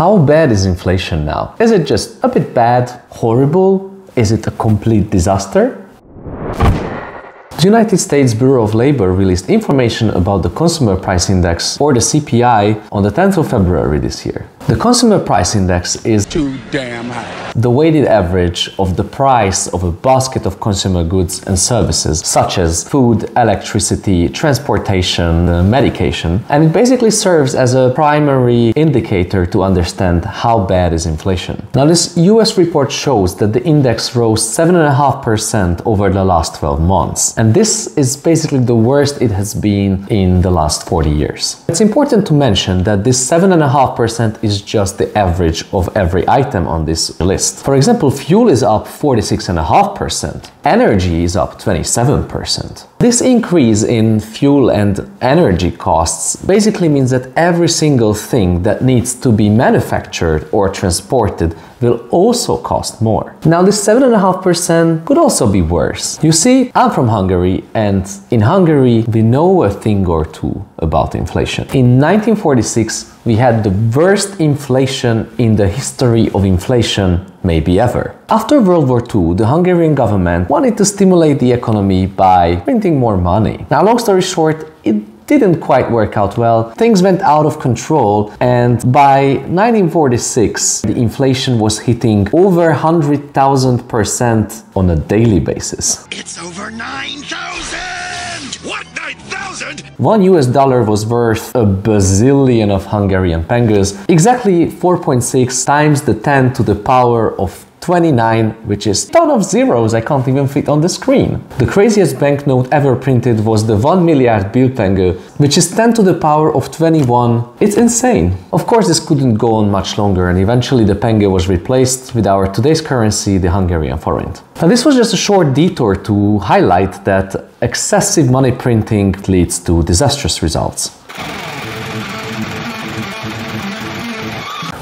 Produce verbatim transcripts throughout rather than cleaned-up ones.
How bad is inflation now? Is it just a bit bad, horrible? Is it a complete disaster? The United States Bureau of Labor released information about the Consumer Price Index, or the C P I, on the tenth of February this year. The Consumer Price Index is too damn high. The weighted average of the price of a basket of consumer goods and services, such as food, electricity, transportation, medication, and it basically serves as a primary indicator to understand how bad is inflation. Now, this U S report shows that the index rose seven point five percent over the last twelve months, and this is basically the worst it has been in the last forty years. It's important to mention that this seven point five percent is just the average of every item on this list. For example, fuel is up forty-six point five percent, energy is up twenty-seven percent. This increase in fuel and energy costs basically means that every single thing that needs to be manufactured or transported will also cost more. Now, this seven point five percent could also be worse. You see, I'm from Hungary, and in Hungary we know a thing or two about inflation. In nineteen forty-six, we had the worst inflation in the history of inflation, maybe ever. After World War Two, the Hungarian government wanted to stimulate the economy by printing more money. Now, long story short, it didn't quite work out well. Things went out of control, and by nineteen forty-six, the inflation was hitting over one hundred thousand percent on a daily basis. It's over nine thousand! What, nine thousand? One U S dollar was worth a bazillion of Hungarian pengos, exactly four point six times the ten to the power of twenty-nine, which is a ton of zeros I can't even fit on the screen. The craziest banknote ever printed was the one milliard billpengő, which is ten to the power of twenty-one. It's insane. Of course, this couldn't go on much longer, and eventually the pengő was replaced with our today's currency, the Hungarian forint. Now, this was just a short detour to highlight that excessive money printing leads to disastrous results.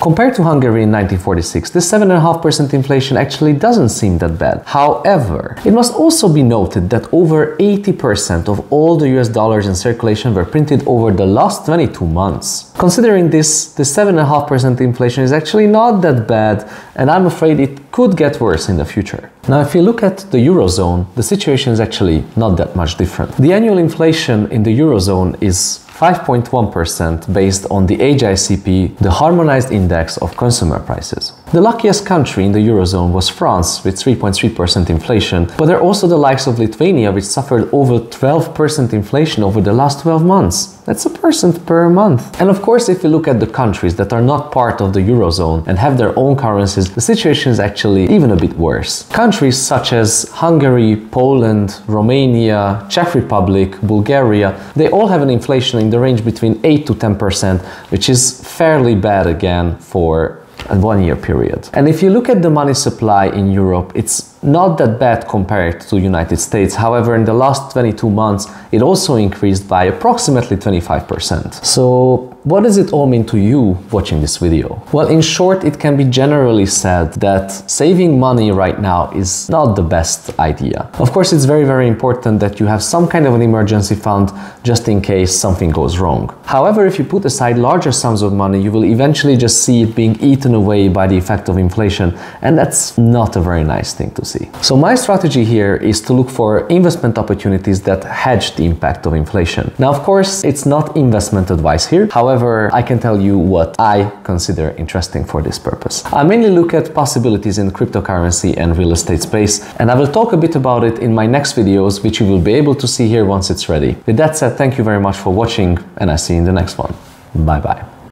Compared to Hungary in nineteen forty-six, this seven point five percent inflation actually doesn't seem that bad. However, it must also be noted that over eighty percent of all the U S dollars in circulation were printed over the last twenty-two months. Considering this, the seven point five percent inflation is actually not that bad, and I'm afraid it could get worse in the future. Now, if you look at the Eurozone, the situation is actually not that much different. The annual inflation in the Eurozone is five point one percent based on the H I C P, the Harmonized Index of Consumer Prices. The luckiest country in the Eurozone was France with three point three percent inflation, but there are also the likes of Lithuania, which suffered over twelve percent inflation over the last twelve months. That's a percent per month. And of course, if you look at the countries that are not part of the Eurozone and have their own currencies, the situation is actually even a bit worse. Countries such as Hungary, Poland, Romania, Czech Republic, Bulgaria, they all have an inflation in the range between eight to ten percent, which is fairly bad again for a one-year period. And if you look at the money supply in Europe, it's not that bad compared to the United States. However, in the last twenty-two months, it also increased by approximately twenty-five percent. So what does it all mean to you watching this video? Well, in short, it can be generally said that saving money right now is not the best idea. Of course, it's very, very important that you have some kind of an emergency fund just in case something goes wrong. However, if you put aside larger sums of money, you will eventually just see it being eaten away by the effect of inflation, and that's not a very nice thing to see. So my strategy here is to look for investment opportunities that hedge the impact of inflation. Now, of course, it's not investment advice here. However, I can tell you what I consider interesting for this purpose. I mainly look at possibilities in cryptocurrency and real estate space, and I will talk a bit about it in my next videos, which you will be able to see here once it's ready. With that said, thank you very much for watching, and I see you in the next one. Bye bye.